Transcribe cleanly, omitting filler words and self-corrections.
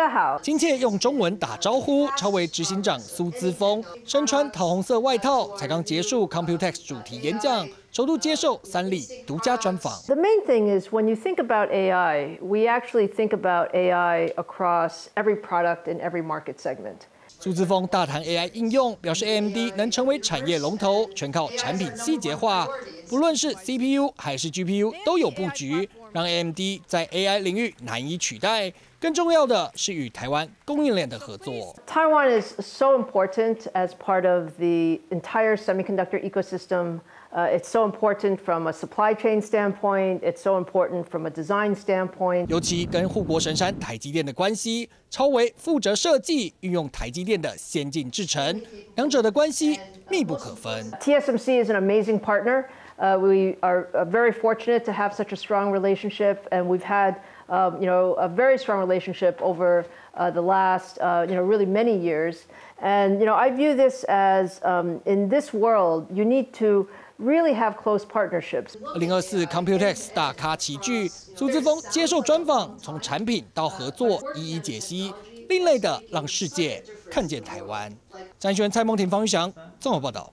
社好。今届用中文打招呼，超微执行长苏姿丰身穿桃红色外套，才刚结束 Computex 主题演讲，首度接受三立独家专访。The main thing is when you think about AI, we actually think about AI across every product and every market segment. 苏姿丰大谈 AI 应用，表示 AMD 能成为产业龙头，全靠产品细节化，不论是 CPU 还是 GPU 都有布局，让 AMD 在 AI 领域难以取代。更重要的是与台湾供应链的合作。Taiwan is so important as part of the entire semiconductor ecosystem. It's so important from a supply chain standpoint. It's so important from a design standpoint. 尤其跟护国神山台积电的关系，超微负责设计，运用台积电的先进制程，两者的关系密不可分。TSMC is an amazing partner. We are very fortunate to have such a strong relationship, and we've had, a very strong relationship over the last, really many years. And I view this as, in this world, you need to. Really have close partnerships. 2024 Computex 大咖齐聚，苏姿丰接受专访，从产品到合作一一解析，另类的让世界看见台湾。詹轩、蔡梦婷、方玉祥综合报道。